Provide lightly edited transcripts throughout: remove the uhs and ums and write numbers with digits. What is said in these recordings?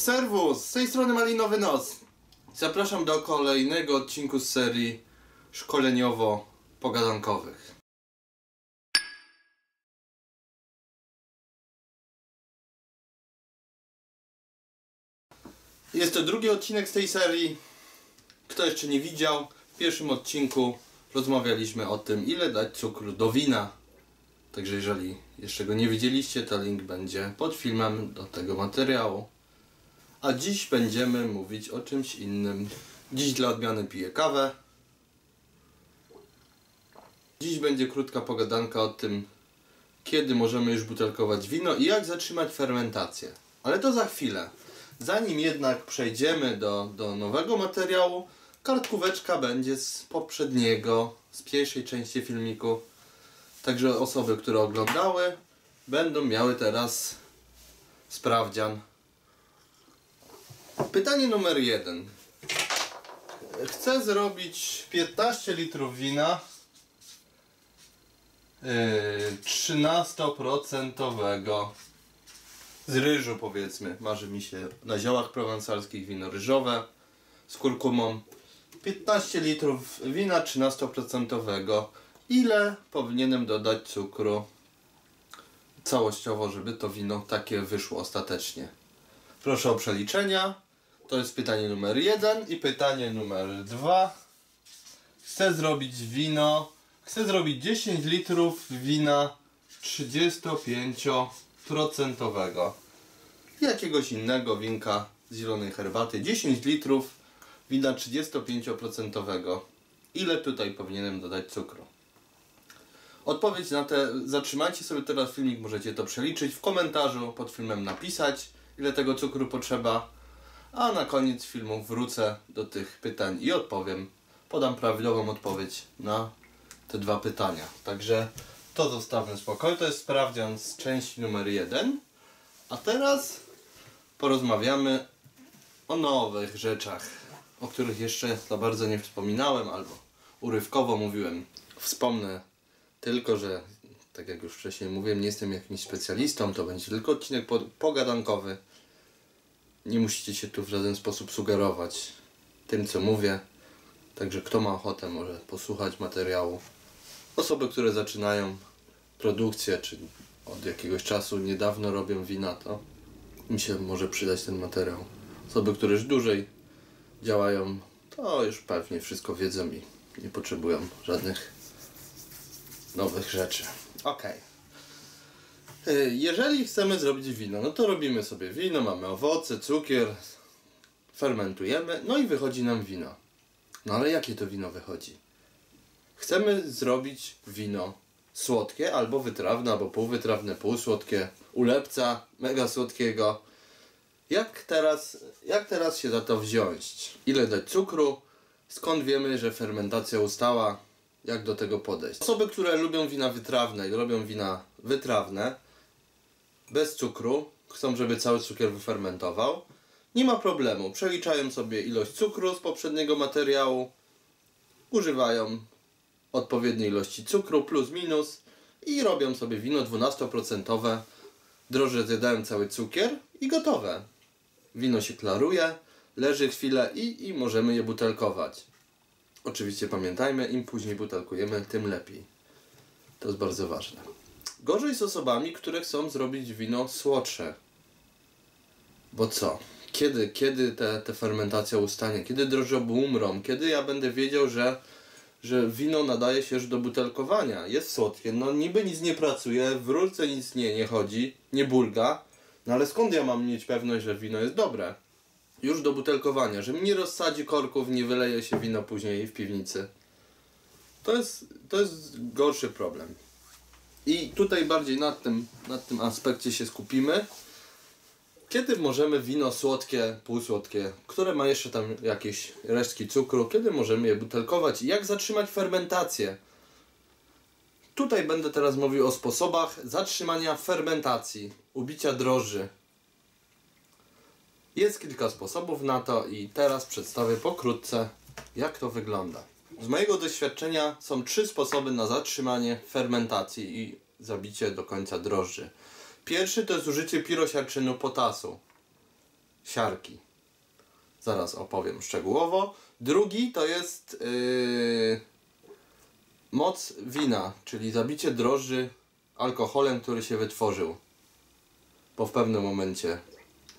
Serwus, z tej strony Malinowy Nos. Zapraszam do kolejnego odcinku z serii szkoleniowo-pogadankowych. Jest to drugi odcinek z tej serii. Kto jeszcze nie widział, w pierwszym odcinku rozmawialiśmy o tym, ile dać cukru do wina. Także jeżeli jeszcze go nie widzieliście, to link będzie pod filmem do tego materiału. A dziś będziemy mówić o czymś innym. Dziś dla odmiany piję kawę. Dziś będzie krótka pogadanka o tym, kiedy możemy już butelkować wino i jak zatrzymać fermentację. Ale to za chwilę. Zanim jednak przejdziemy do nowego materiału, kartkóweczka będzie z poprzedniego, z pierwszej części filmiku. Także osoby, które oglądały, będą miały teraz sprawdzian. Pytanie numer 1. Chcę zrobić 15 litrów wina 13% z ryżu, powiedzmy. Marzy mi się na ziołach prowansalskich wino ryżowe z kurkumą. 15 litrów wina 13%. Ile powinienem dodać cukru całościowo, żeby to wino takie wyszło ostatecznie? Proszę o przeliczenia. To jest pytanie numer 1 i pytanie numer 2. Chcę zrobić 10 litrów wina 35%. Jakiegoś innego winka z zielonej herbaty. 10 litrów wina 35%. Ile tutaj powinienem dodać cukru? Odpowiedź na te, zatrzymajcie sobie teraz filmik, możecie to przeliczyć, w komentarzu pod filmem napisać, ile tego cukru potrzeba, a na koniec filmu wrócę do tych pytań i odpowiem, podam prawidłową odpowiedź na te dwa pytania. Także to zostawmy w spokoju, to jest sprawdzian z części numer 1, a teraz porozmawiamy o nowych rzeczach, o których jeszcze za bardzo nie wspominałem albo urywkowo mówiłem. Wspomnę tylko, że tak jak już wcześniej mówiłem, nie jestem jakimś specjalistą, to będzie tylko odcinek pogadankowy. Nie musicie się tu w żaden sposób sugerować tym, co mówię. Także kto ma ochotę, może posłuchać materiału. Osoby, które zaczynają produkcję, czy od jakiegoś czasu niedawno robią wina, to im się może przydać ten materiał. Osoby, które już dłużej działają, to już pewnie wszystko wiedzą i nie potrzebują żadnych nowych rzeczy. Ok. Jeżeli chcemy zrobić wino, no to robimy sobie wino, mamy owoce, cukier, fermentujemy, no i wychodzi nam wino. No ale jakie to wino wychodzi? Chcemy zrobić wino słodkie, albo wytrawne, albo półwytrawne, półsłodkie, ulepca, mega słodkiego. Jak teraz się za to wziąć? Ile dać cukru? Skąd wiemy, że fermentacja ustała? Jak do tego podejść? Osoby, które lubią wina wytrawne i robią wina wytrawne bez cukru, chcą, żeby cały cukier wyfermentował, nie ma problemu. Przeliczają sobie ilość cukru z poprzedniego materiału, używają odpowiedniej ilości cukru plus minus i robią sobie wino 12%. Drożdże zjadają cały cukier i gotowe. Wino się klaruje, leży chwilę i możemy je butelkować. Oczywiście pamiętajmy, im później butelkujemy, tym lepiej. To jest bardzo ważne. Gorzej z osobami, które chcą zrobić wino słodsze. Bo co? Kiedy ta fermentacja ustanie? Kiedy drożdże umrą? Kiedy ja będę wiedział, że wino nadaje się już do butelkowania? Jest słodkie, no niby nic nie pracuje, w rurce nic nie chodzi, nie bulga. No ale skąd ja mam mieć pewność, że wino jest dobre? Już do butelkowania, że mi nie rozsadzi korków, nie wyleje się wino później w piwnicy. To jest gorszy problem. I tutaj bardziej nad tym aspekcie się skupimy. Kiedy możemy wino słodkie, półsłodkie, które ma jeszcze tam jakieś resztki cukru, kiedy możemy je butelkować i jak zatrzymać fermentację? Tutaj będę teraz mówił o sposobach zatrzymania fermentacji, ubicia drożdży. Jest kilka sposobów na to i teraz przedstawię pokrótce, jak to wygląda. Z mojego doświadczenia są 3 sposoby na zatrzymanie fermentacji i zabicie do końca drożdży. Pierwszy to jest użycie pirosiarczynu potasu. siarki. Zaraz opowiem szczegółowo. Drugi to jest moc wina, czyli zabicie drożdży alkoholem, który się wytworzył. Bo w pewnym momencie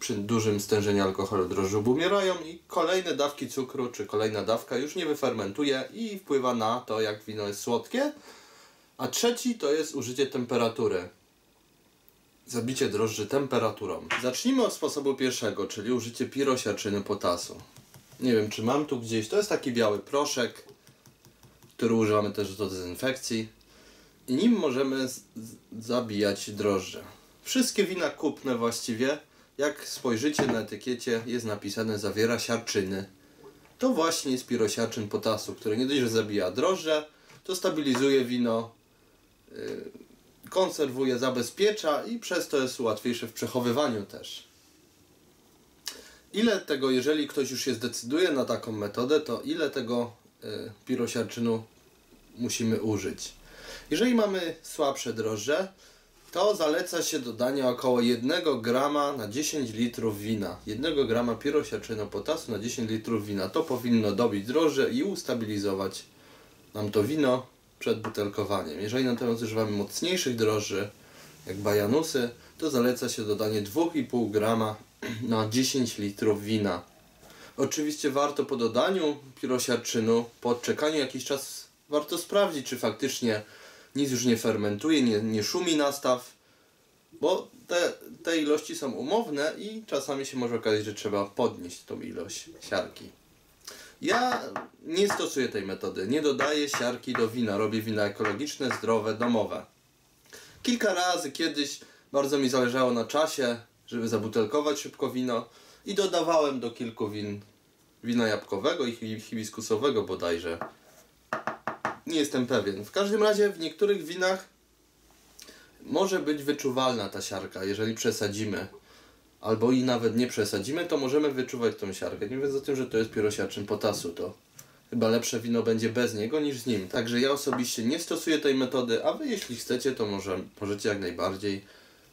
przy dużym stężeniu alkoholu drożdże umierają i kolejne dawki cukru, czy kolejna dawka już nie wyfermentuje i wpływa na to, jak wino jest słodkie. A trzeci to jest użycie temperatury. Zabicie drożdży temperaturą. Zacznijmy od sposobu pierwszego, czyli użycie pirosiarczyny potasu. Nie wiem, czy mam tu gdzieś. To jest taki biały proszek, który używamy też do dezynfekcji. I nim możemy zabijać drożdże. Wszystkie wina kupne właściwie, jak spojrzycie na etykiecie, jest napisane zawiera siarczyny. To właśnie jest pirosiarczyn potasu, który nie dość, że zabija drożdże, to stabilizuje wino, konserwuje, zabezpiecza i przez to jest łatwiejsze w przechowywaniu też. Ile tego, jeżeli ktoś już się zdecyduje na taką metodę, to ile tego pirosiarczynu musimy użyć? Jeżeli mamy słabsze drożdże, to zaleca się dodanie około 1 g na 10 litrów wina. 1 g pirosiarczynu potasu na 10 litrów wina. To powinno dobić drożdże i ustabilizować nam to wino przed butelkowaniem. Jeżeli natomiast używamy mocniejszych drożdży, jak bajanusy, to zaleca się dodanie 2,5 g na 10 litrów wina. Oczywiście warto po dodaniu pirosiarczynu, po odczekaniu jakiś czas, warto sprawdzić, czy faktycznie nic już nie fermentuje, nie szumi nastaw, bo te ilości są umowne i czasami się może okazać, że trzeba podnieść tą ilość siarki. Ja nie stosuję tej metody, nie dodaję siarki do wina, robię wina ekologiczne, zdrowe, domowe. Kilka razy kiedyś bardzo mi zależało na czasie, żeby zabutelkować szybko wino i dodawałem do kilku win wina jabłkowego i hibiskusowego bodajże. Nie jestem pewien. W każdym razie w niektórych winach może być wyczuwalna ta siarka, jeżeli przesadzimy. Albo i nawet nie przesadzimy, to możemy wyczuwać tą siarkę. Nie mówiąc o tym, że to jest pirosiarczyn potasu, to chyba lepsze wino będzie bez niego niż z nim. Także ja osobiście nie stosuję tej metody, a wy jeśli chcecie, to możecie jak najbardziej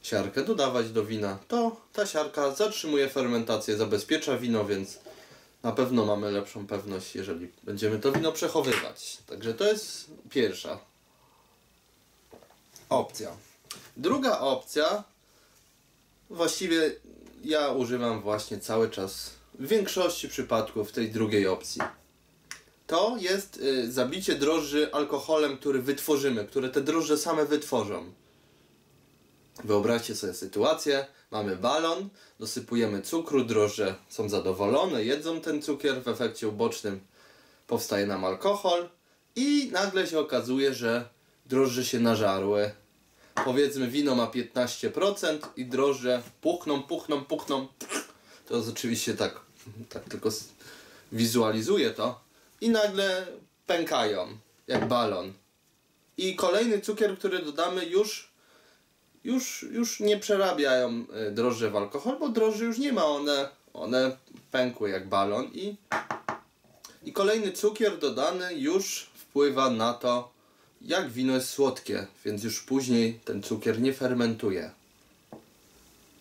siarkę dodawać do wina. To ta siarka zatrzymuje fermentację, zabezpiecza wino, więc na pewno mamy lepszą pewność, jeżeli będziemy to wino przechowywać. Także to jest pierwsza opcja. Druga opcja, właściwie ja używam właśnie cały czas w większości przypadków tej drugiej opcji. To jest zabicie drożdży alkoholem, który wytworzymy, które te drożdże same wytworzą. Wyobraźcie sobie sytuację, mamy balon, dosypujemy cukru, drożdże są zadowolone, jedzą ten cukier, w efekcie ubocznym powstaje nam alkohol i nagle się okazuje, że drożdże się nażarły. Powiedzmy wino ma 15% i drożdże puchną. To jest oczywiście tak tylko wizualizuję to i nagle pękają jak balon. I kolejny cukier, który dodamy już nie przerabiają drożdże w alkohol, bo drożdży już nie ma, one pękły jak balon i kolejny cukier dodany już wpływa na to, jak wino jest słodkie, więc już później ten cukier nie fermentuje.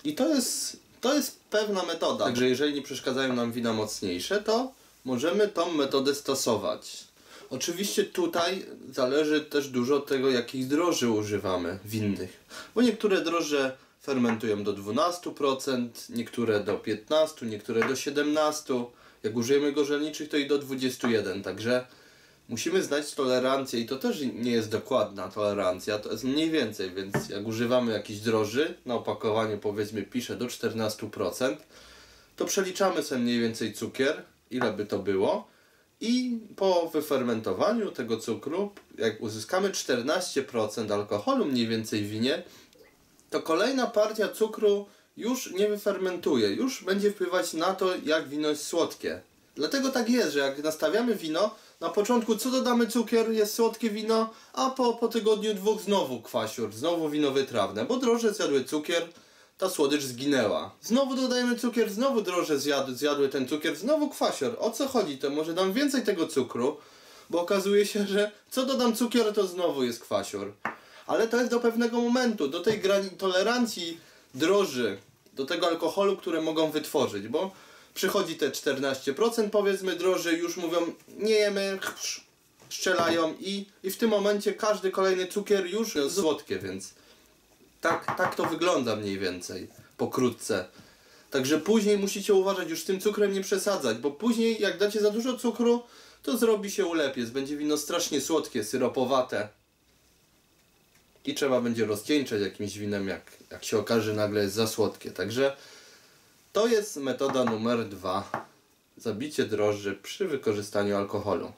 I to jest pewna metoda. Także jeżeli nie przeszkadzają nam wina mocniejsze, to możemy tą metodę stosować. Oczywiście tutaj zależy też dużo od tego, jakich drożdży używamy winnych. Bo niektóre drożdże fermentują do 12%, niektóre do 15%, niektóre do 17%. Jak użyjemy gorzelniczych, to i do 21%. Także musimy znać tolerancję i to też nie jest dokładna tolerancja, to jest mniej więcej. Więc jak używamy jakichś drożdży, na opakowaniu powiedzmy pisze do 14%, to przeliczamy sobie mniej więcej cukier, ile by to było. I po wyfermentowaniu tego cukru, jak uzyskamy 14% alkoholu mniej więcej w winie, to kolejna partia cukru już nie wyfermentuje, już będzie wpływać na to, jak wino jest słodkie. Dlatego tak jest, że jak nastawiamy wino, na początku co dodamy cukier, jest słodkie wino, a po tygodniu dwóch znowu kwasior, znowu wino wytrawne, bo drożdże zjadły cukier, ta słodycz zginęła. Znowu dodajemy cukier, znowu drożdże zjadły ten cukier, znowu kwasior. O co chodzi? To może dam więcej tego cukru, bo okazuje się, że co dodam cukier, to znowu jest kwasior. Ale to jest do pewnego momentu, do tej granicy tolerancji drożdży do tego alkoholu, które mogą wytworzyć, bo przychodzi te 14% powiedzmy drożej, już mówią nie jemy, strzelają i w tym momencie każdy kolejny cukier już jest słodkie, więc tak to wygląda mniej więcej pokrótce. Także później musicie uważać, już z tym cukrem nie przesadzać, bo później jak dacie za dużo cukru, to zrobi się ulepiec, będzie wino strasznie słodkie, syropowate. I trzeba będzie rozcieńczać jakimś winem, jak się okaże, nagle jest za słodkie. Także to jest metoda numer 2. Zabicie drożdży przy wykorzystaniu alkoholu,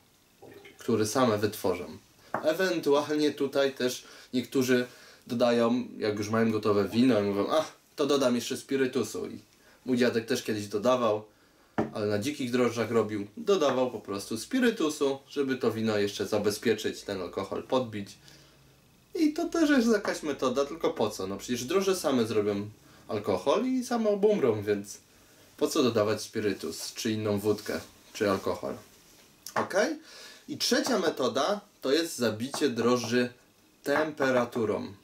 który same wytworzą. Ewentualnie tutaj też niektórzy dodają, jak już mają gotowe wino i mówią, a to dodam jeszcze spirytusu. I mój dziadek też kiedyś dodawał, ale na dzikich drożdżach robił, dodawał po prostu spirytusu, żeby to wino jeszcze zabezpieczyć, ten alkohol podbić. I to też jest jakaś metoda, tylko po co? No przecież drożdże same zrobią alkohol i same obumrą, więc po co dodawać spirytus, czy inną wódkę, czy alkohol. Ok? I trzecia metoda to jest zabicie drożdży temperaturą.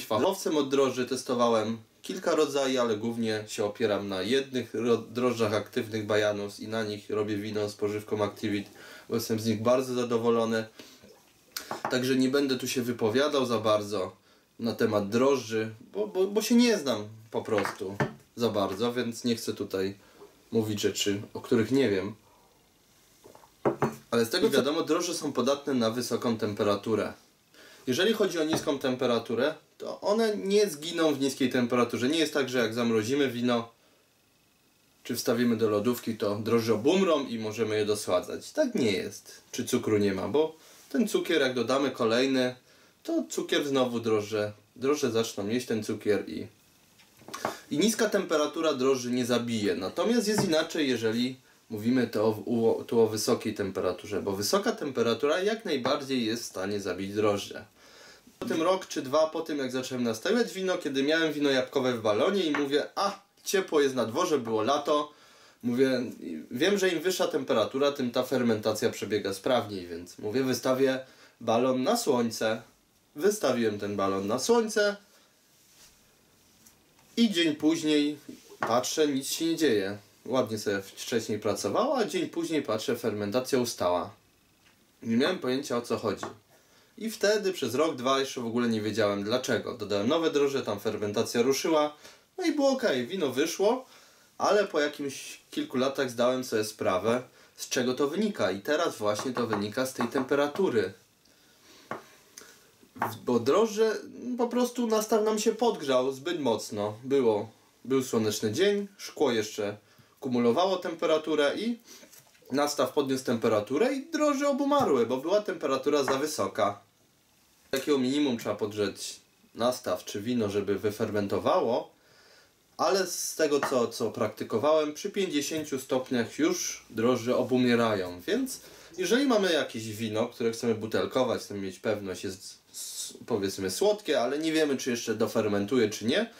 Fachowcem od drożdży testowałem kilka rodzajów, ale głównie się opieram na jednych drożdżach aktywnych Bajanus i na nich robię wino z pożywką Activit, bo jestem z nich bardzo zadowolony. Także nie będę tu się wypowiadał za bardzo na temat drożdży, bo się nie znam po prostu za bardzo, więc nie chcę tutaj mówić rzeczy, o których nie wiem. Ale z tego wiadomo, drożdże są podatne na wysoką temperaturę. Jeżeli chodzi o niską temperaturę, to one nie zginą w niskiej temperaturze. Nie jest tak, że jak zamrozimy wino, czy wstawimy do lodówki, to drożdże obumrą i możemy je dosładzać. Tak nie jest. Czy cukru nie ma, bo ten cukier, jak dodamy kolejny, to cukier znowu drożdże zaczną jeść ten cukier i niska temperatura drożdży nie zabije. Natomiast jest inaczej, jeżeli mówimy tu o wysokiej temperaturze, bo wysoka temperatura jak najbardziej jest w stanie zabić drożdże. Potem rok czy dwa po tym, jak zacząłem nastawiać wino, kiedy miałem wino jabłkowe w balonie i mówię, a ciepło jest na dworze, było lato, mówię, wiem, że im wyższa temperatura, tym ta fermentacja przebiega sprawniej, więc mówię, wystawię balon na słońce. Wystawiłem ten balon na słońce i dzień później patrzę, nic się nie dzieje. Ładnie sobie wcześniej pracowała, a dzień później patrzę, fermentacja ustała. Nie miałem pojęcia, o co chodzi. I wtedy przez rok, dwa jeszcze w ogóle nie wiedziałem dlaczego. Dodałem nowe drożdże, tam fermentacja ruszyła, no i było ok, wino wyszło. Ale po jakimś kilku latach zdałem sobie sprawę, z czego to wynika. I teraz właśnie to wynika z tej temperatury. Bo drożdże po prostu nastaw nam się podgrzał zbyt mocno. Był słoneczny dzień, szkło jeszcze kumulowało temperaturę i nastaw podniósł temperaturę i drożdże obumarły, bo była temperatura za wysoka. Takiego minimum trzeba podgrzeć nastaw czy wino, żeby wyfermentowało. Ale z tego, co praktykowałem, przy 50 stopniach już drożdże obumierają. Więc jeżeli mamy jakieś wino, które chcemy butelkować, chcemy mieć pewność, jest powiedzmy słodkie, ale nie wiemy, czy jeszcze dofermentuje, czy nie,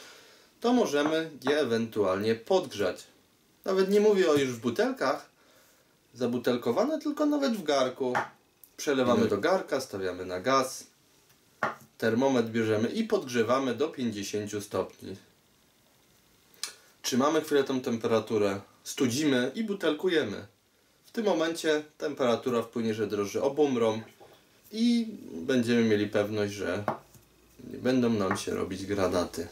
to możemy je ewentualnie podgrzać. Nawet nie mówię o już w butelkach zabutelkowane, tylko nawet w garku. Przelewamy do garka, stawiamy na gaz, termometr bierzemy i podgrzewamy do 50 stopni. Trzymamy chwilę tą temperaturę, studzimy i butelkujemy. W tym momencie temperatura wpłynie, że drożdże obumrą i będziemy mieli pewność, że nie będą nam się robić granaty.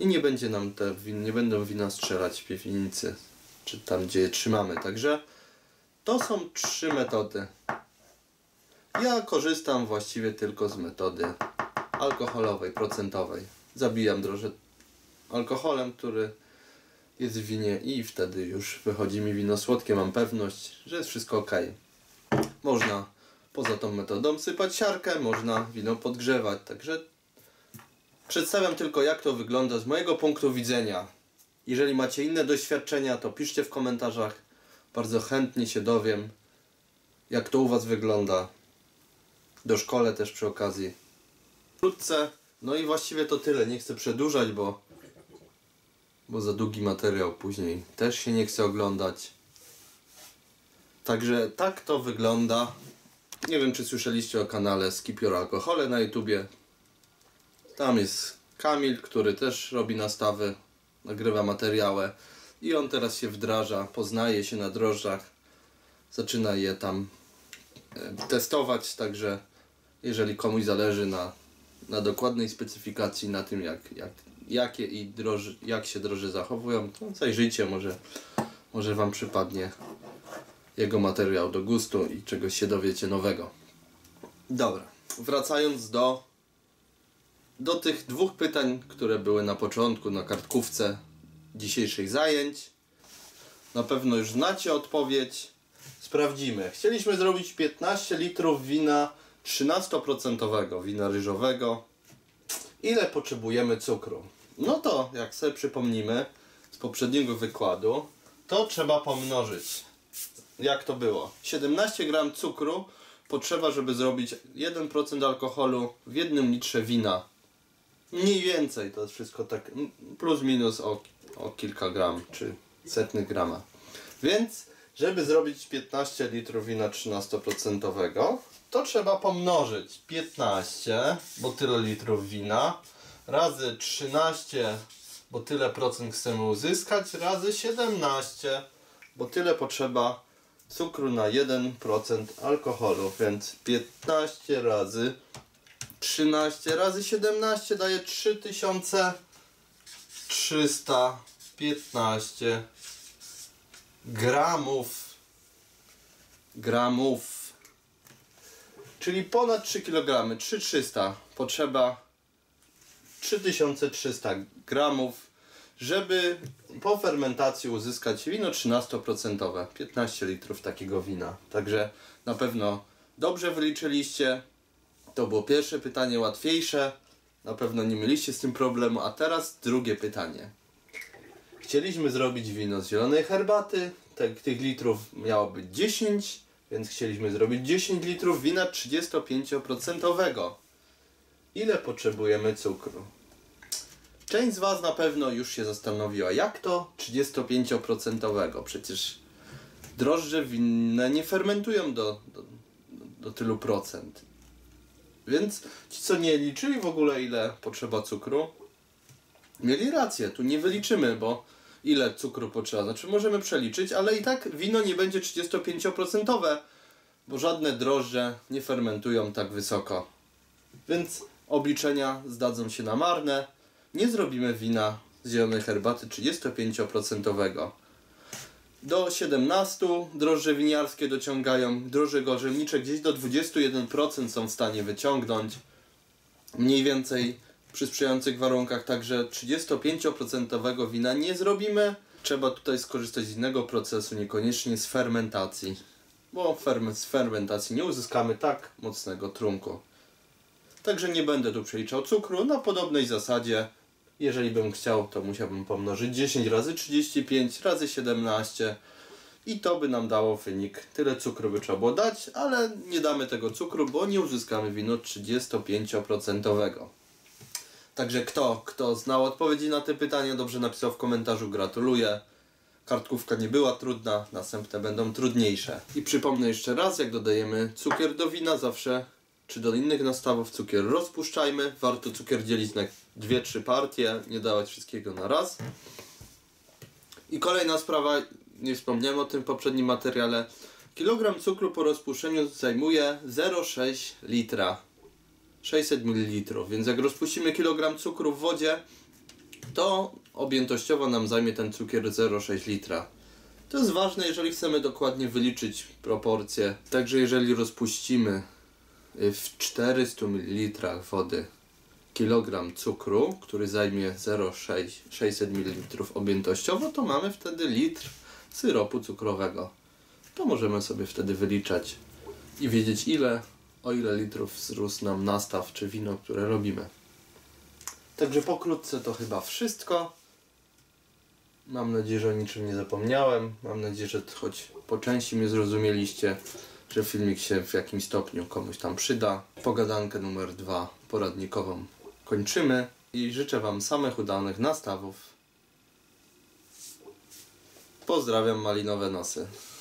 I nie będzie nam nie będą wina strzelać w piwnicy, czy tam, gdzie je trzymamy. Także to są trzy metody. Ja korzystam właściwie tylko z metody alkoholowej, procentowej. Zabijam drożdże alkoholem, który jest w winie i wtedy już wychodzi mi wino słodkie, mam pewność, że jest wszystko ok. Można poza tą metodą sypać siarkę, można wino podgrzewać, także przedstawiam tylko, jak to wygląda z mojego punktu widzenia. Jeżeli macie inne doświadczenia, to piszcie w komentarzach, bardzo chętnie się dowiem, jak to u was wygląda. Doszkolę też przy okazji wkrótce. No i właściwie to tyle, nie chcę przedłużać, bo za długi materiał później też się nie chce oglądać. Także tak to wygląda. Nie wiem, czy słyszeliście o kanale Skip Your Alkohole na YouTubie. Tam jest Kamil, który też robi nastawy nagrywa materiały i on teraz się wdraża, poznaje się na drożdżach, zaczyna je tam testować, także jeżeli komuś zależy na dokładnej specyfikacji, na tym jak się droże zachowują, to zajrzyjcie, może Wam przypadnie jego materiał do gustu i czegoś się dowiecie nowego. Dobra, wracając do tych dwóch pytań, które były na początku na kartkówce dzisiejszych zajęć. Na pewno już znacie odpowiedź. Sprawdzimy. Chcieliśmy zrobić 15 litrów wina 13% wina ryżowego. Ile potrzebujemy cukru? No to jak sobie przypomnimy z poprzedniego wykładu, to trzeba pomnożyć. Jak to było? 17 gram cukru potrzeba, żeby zrobić 1% alkoholu w 1 litrze wina. Mniej więcej to jest wszystko tak plus minus o kilka gram czy setnych grama. Więc żeby zrobić 15 litrów wina 13%, to trzeba pomnożyć 15, bo tyle litrów wina, razy 13, bo tyle procent chcemy uzyskać, razy 17, bo tyle potrzeba cukru na 1% alkoholu. Więc 15 razy 13 razy 17 daje 3315 gramów, czyli ponad 3 kg, 3300, potrzeba 3300 gramów, żeby po fermentacji uzyskać wino 13%, 15 litrów takiego wina. Także na pewno dobrze wyliczyliście. To było pierwsze pytanie, łatwiejsze. Na pewno nie mieliście z tym problemu. A teraz drugie pytanie. Chcieliśmy zrobić wino z zielonej herbaty. Tych litrów miało być 10, więc chcieliśmy zrobić 10 litrów wina 35%. Ile potrzebujemy cukru? Część z Was na pewno już się zastanowiła, jak to 35%? Przecież drożdże winne nie fermentują do tylu procent. Więc ci, co nie liczyli w ogóle, ile potrzeba cukru, mieli rację. Tu nie wyliczymy, bo ile cukru potrzeba. Znaczy możemy przeliczyć, ale i tak wino nie będzie 35%, bo żadne drożdże nie fermentują tak wysoko. Więc obliczenia zdadzą się na marne. Nie zrobimy wina z zielonej herbaty 35%. Do 17 drożdże winiarskie dociągają, drożdże gorzewnicze gdzieś do 21% są w stanie wyciągnąć. Mniej więcej przy sprzyjających warunkach, także 35% wina nie zrobimy. Trzeba tutaj skorzystać z innego procesu, niekoniecznie z fermentacji, bo z fermentacji nie uzyskamy tak mocnego trunku. Także nie będę tu przeliczał cukru, na podobnej zasadzie. Jeżeli bym chciał, to musiałbym pomnożyć 10 razy 35 razy 17 i to by nam dało wynik. Tyle cukru by trzeba było dać, ale nie damy tego cukru, bo nie uzyskamy wino 35%. Także kto znał odpowiedzi na te pytania, dobrze napisał w komentarzu. Gratuluję. Kartkówka nie była trudna, następne będą trudniejsze. I przypomnę jeszcze raz, jak dodajemy cukier do wina, zawsze czy do innych nastawów cukier rozpuszczajmy. Warto cukier dzielić na 2-3 partie, nie dawać wszystkiego na raz. I kolejna sprawa, nie wspomniałem o tym w poprzednim materiale. Kilogram cukru po rozpuszczeniu zajmuje 0,6 litra, 600 ml. Więc jak rozpuścimy kilogram cukru w wodzie, to objętościowo nam zajmie ten cukier 0,6 litra. To jest ważne, jeżeli chcemy dokładnie wyliczyć proporcje. Także jeżeli rozpuścimy w 400 ml wody kilogram cukru, który zajmie 0,6 ml objętościowo, to mamy wtedy litr syropu cukrowego. To możemy sobie wtedy wyliczać i wiedzieć, o ile litrów wzrósł nam nastaw czy wino, które robimy. Także pokrótce to chyba wszystko. Mam nadzieję, że o niczym nie zapomniałem. Mam nadzieję, że choć po części mnie zrozumieliście, że filmik się w jakimś stopniu komuś tam przyda. Pogadankę numer 2 poradnikową kończymy i życzę Wam samych udanych nastawów. Pozdrawiam, malinowe nosy.